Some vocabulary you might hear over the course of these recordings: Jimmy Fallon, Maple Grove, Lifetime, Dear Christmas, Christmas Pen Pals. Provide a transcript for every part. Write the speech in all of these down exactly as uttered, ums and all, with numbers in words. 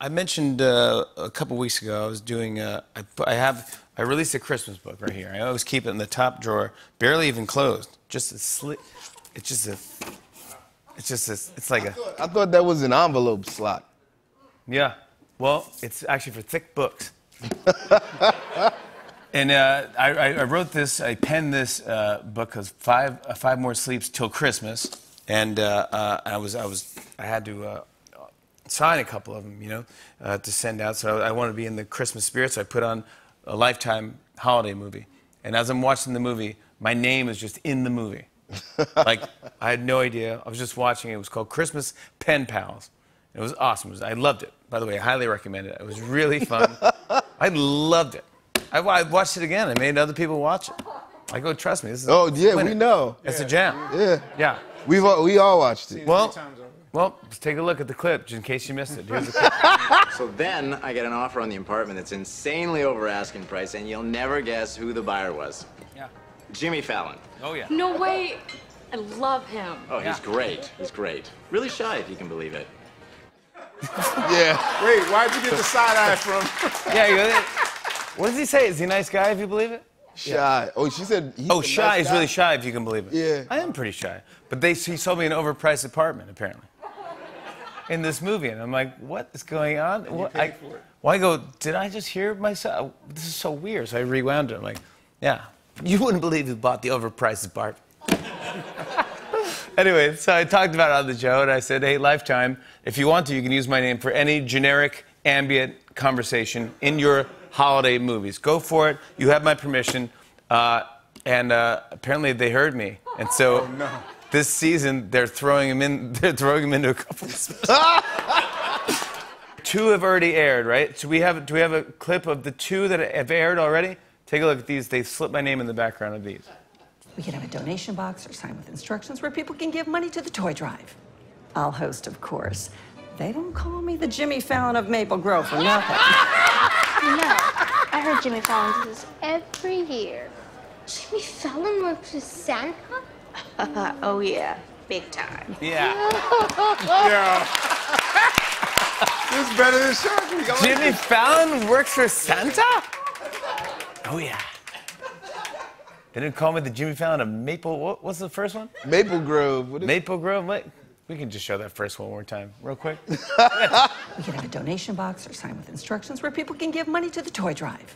I mentioned uh, a couple weeks ago I was doing. Uh, I, I have. I released a Christmas book right here. I always keep it in the top drawer, barely even closed. Just a slit. It's just a. It's just a. It's like I a. Thought, I thought that was an envelope slot. Yeah. Well, it's actually for thick books. And uh, I, I wrote this. I penned this uh, book because five uh, five more sleeps till Christmas, and uh, uh, I was I was I had to. Uh, sign a couple of them, you know, uh, to send out. So I, I want to be in the Christmas spirit, so I put on a Lifetime holiday movie. And as I'm watching the movie, my name is just in the movie. Like, I had no idea. I was just watching it. It was called Christmas Pen Pals. It was awesome. It was, I loved it. By the way, I highly recommend it. It was really fun. I loved it. I, I watched it again. I made other people watch it. I go, trust me. This is oh, yeah, we know. It's yeah. a jam. Yeah. Yeah. We've all, we all watched it. Well, Well, let's take a look at the clip, just in case you missed it. Here's the clip. So then I get an offer on the apartment that's insanely over asking price, and you'll never guess who the buyer was. Yeah. Jimmy Fallon. Oh, yeah. No way. I love him. Oh, yeah. He's great. He's great. Really shy, if you can believe it. Yeah. Wait, why'd you get the side eye from? Yeah, you know, what does he say? Is he a nice guy, if you believe it? Shy. Yeah. Oh, she said. He's oh, shy nice is guy. Really shy, if you can believe it. Yeah. I am pretty shy. But they, he sold me an overpriced apartment, apparently. In this movie, and I'm like, what is going on? Well, I, well, I go, did I just hear myself? This is so weird. So I rewound it. I'm like, yeah, you wouldn't believe who bought the overpriced apartment. Anyway, so I talked about it on the show, and I said, hey, Lifetime, if you want to, you can use my name for any generic ambient conversation in your holiday movies. Go for it. You have my permission. Uh, and uh, apparently they heard me, and so. Oh, no. This season, they're throwing him in. They're throwing him into a couple. Two have already aired, right? So we have. Do we have a clip of the two that have aired already? Take a look at these. They slipped my name in the background of these. We can have a donation box or sign with instructions where people can give money to the toy drive. I'll host, of course. They don't call me the Jimmy Fallon of Maple Grove for nothing. You know, I heard Jimmy Fallon does this every year. Jimmy Fallon works with Santa. Oh, yeah. Big time. Yeah. Yeah. This is better than Sharpie. Jimmy Fallon works for Santa? Oh, yeah. They didn't call me the Jimmy Fallon of Maple... What, what's the first one? Maple Grove. What is Maple Grove? What? We can just show that first one more time, real quick. We can have a donation box or sign with instructions where people can give money to the toy drive.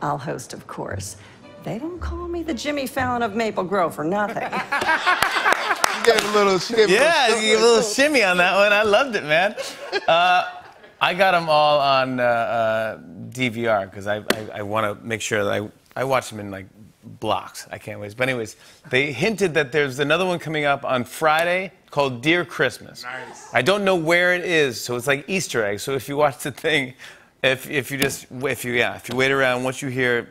I'll host, of course. They don't call me the Jimmy Fallon of Maple Grove for nothing. She gave a little shimmy. Yeah, you gave a little shimmy on that one. I loved it, man. Uh, I got them all on uh, uh, D V R because I, I, I want to make sure that I, I watch them in, like, blocks. I can't wait. But anyways, they hinted that there's another one coming up on Friday called Dear Christmas. Nice. I don't know where it is, so it's like Easter eggs. So if you watch the thing, if, if you just, if you, yeah, if you wait around, once you hear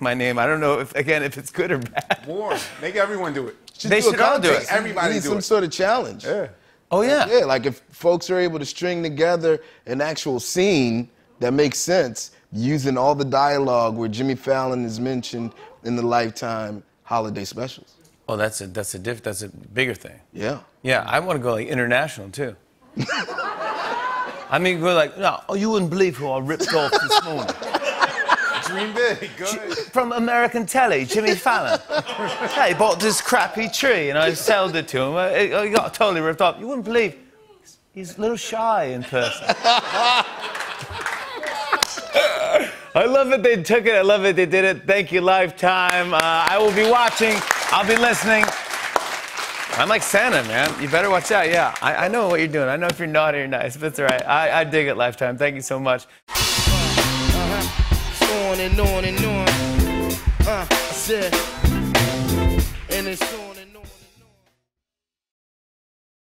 my name. I don't know if again if it's good or bad. Warm. Make everyone do it. Should they do should all do it. Everybody do some it. Sort of challenge. Yeah. Oh yeah. Yeah. Like if folks are able to string together an actual scene that makes sense using all the dialogue where Jimmy Fallon is mentioned in the Lifetime holiday specials. Oh, that's a that's a diff that's a bigger thing. Yeah. Yeah. I want to go like international too. I mean, go like no. Oh, you wouldn't believe who I ripped off this morning. Dream big, go ahead. From American telly, Jimmy Fallon. Hey, bought this crappy tree and I sold it to him. I got totally ripped off. You wouldn't believe he's a little shy in person. I love it they took it. I love it they did it. Thank you, Lifetime. Uh, I will be watching. I'll be listening. I'm like Santa, man. You better watch out. Yeah, I, I know what you're doing. I know if you're naughty or nice, but it's all right. I, I dig it, Lifetime. Thank you so much. On and on and on, uh, I said, and it's on.